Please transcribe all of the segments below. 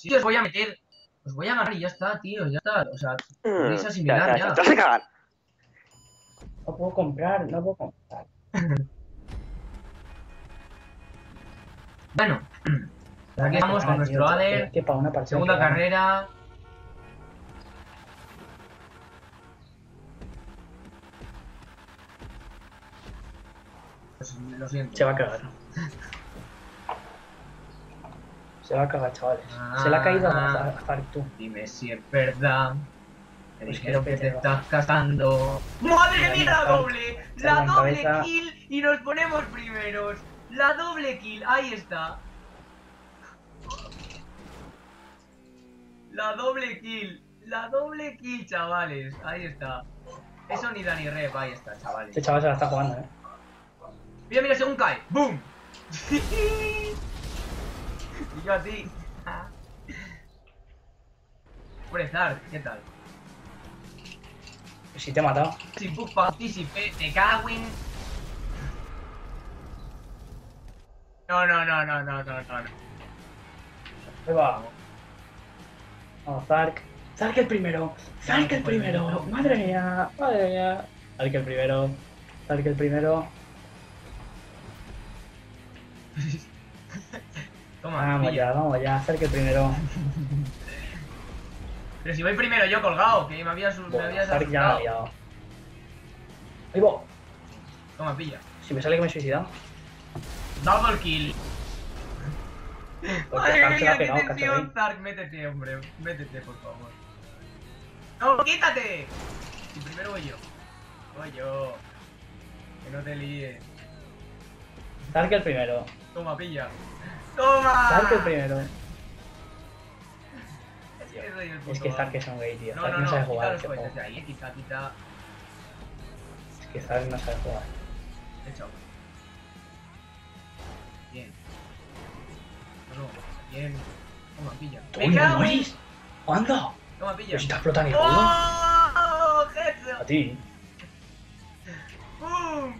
Si os voy a meter, os voy a ganar y ya está, tío, ya está. O sea, podéis asimilar ya. ¡Te vas a cagar! No puedo comprar, no puedo comprar. Bueno, aquí vamos con nuestro ADER. Segunda carrera. Pues, lo siento. Se va a cagar. Se va a cagar, chavales. Se le ha caído a Zark, tú. Dime si es verdad. Te dijeron que te estás casando. ¡Madre mía, la doble! ¡La doble kill! Y nos ponemos primeros. La doble kill, ahí está. La doble kill, chavales. Ahí está. Eso ni da ni rep, ahí está, chavales. Este chaval se la está jugando, eh. Mira, mira, según cae. ¡Boom! Y yo así. Pobre Zark, ¿qué tal? Si te he matado. Si puff participé, te cago en... No. Ahí va. Vamos, Zark. Zark el primero. Zark el primero. Madre mía. Madre mía. Zark el primero. Zark el primero. Toma, vamos ya, vamos ya. Zark el primero. Pero si voy primero yo colgado, que me había asustado. Ya me ha liado. Ahí voy. Toma, pilla. Si me sale que me he suicidado. Double kill. Madre mía, qué tensión, Zark. Métete, hombre. Métete, por favor. ¡No, quítate! Y primero voy yo. Que no te líes. Zark el primero. Toma, pilla. ¡Toma! Zark el primero. Es que Zark es un gay, tío. Zark no sabe jugar. Es que Zark no sabe jugar. Hecho. Bien. Bien. Toma, pilla. ¡Me cago en! ¡Anda! Toma, pilla. Pero si te explota ni todo. ¡Oh! ¡Headshot! A ti. ¡Bum!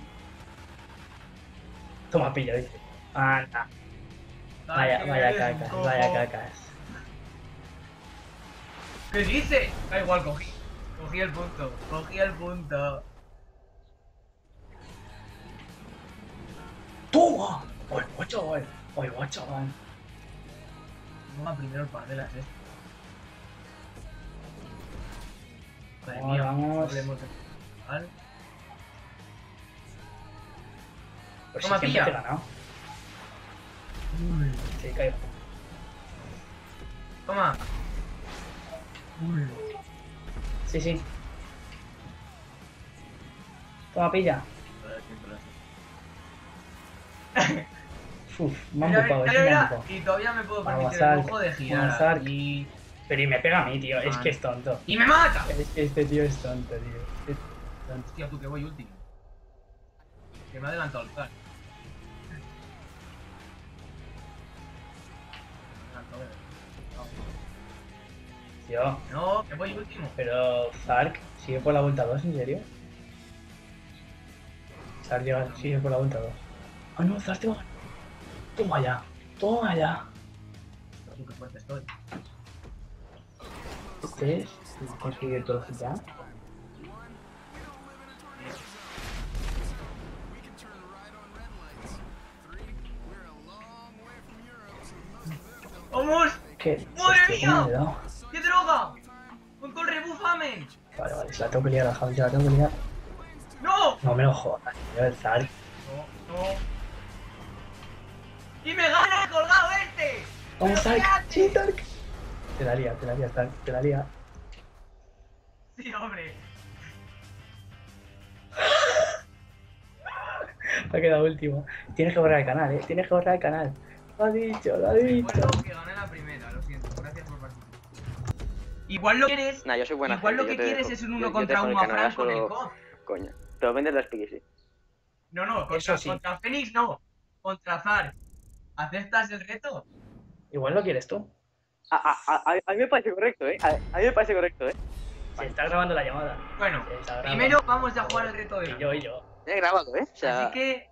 Toma, pilla, dice. ¡Anda! Vaya cacas, ¿Qué dice? Da igual, cogí el punto, ¡Toma! ¡Oye, guacho, güey! Toma primero el par de las, Madre mía, vamos. ¿Vale? Pero toma, si pilla. Te he ganado. Sí, caigo. Toma. Sí, sí. Toma, pilla. Uff, me han ocupado, y todavía me puedo permitir el lujo de girar. Pero y me pega a mí, tío. Es que es tonto. ¡Y me mata! Este tío es tonto, tío. Hostia, tú que voy último. Que me ha adelantado el Zark. Tío. No, que voy último. Pero Zark sigue por la vuelta 2, ¿en serio? Zark sigue por la vuelta 2. Ah, no, Zark te va a ganar. Toma ya, Qué fuerte estoy. ¿Ustedes consiguen todo ya? ¡Vamos! ¿Qué? ¡Madre mía! ¡Qué droga! ¡Un col rebufame! Vale, se la tengo que liar, Javi, se la tengo que liar. ¡No! No me lo jodas, tío, el Zark. ¡Y me gana el colgado este! ¡Vamos, Zark! ¡Sí, Zark! Te la lía, Zark, te la lía. ¡Sí, hombre! Me ha quedado último. Tienes que borrar el canal, eh. Tienes que borrar el canal. Lo ha dicho, Recuerdo que gané la primera, lo siento. Gracias por participar. Igual lo que quieres... Nah, yo soy buena igual gente, lo que quieres dejo, es un 1 contra 1 a Frank con el COD. Coño, te lo vendes las piques, sí. No, contra Fénix no. Contra Zark. ¿Aceptas el reto? Igual lo quieres tú. A mí me parece correcto, eh. A mí me parece correcto, eh. Se está grabando la llamada. Bueno, primero vamos a jugar el reto de... Y yo. He grabado, eh. O sea... Así que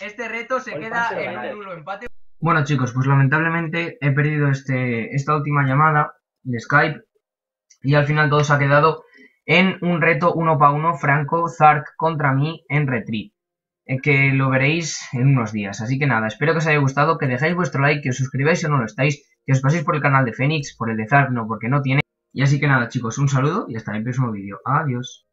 este reto se queda en un 1-1 empate. Bueno chicos, pues lamentablemente he perdido esta última llamada de Skype y al final todo se ha quedado en un reto 1 para 1 Franco Zark contra mí en Retreat, que lo veréis en unos días. Así que nada, espero que os haya gustado, que dejéis vuestro like, que os suscribáis si no lo estáis, que os paséis por el canal de Fénix, por el de Zark no, porque no tiene. Y así que nada chicos, un saludo y hasta el próximo vídeo. Adiós.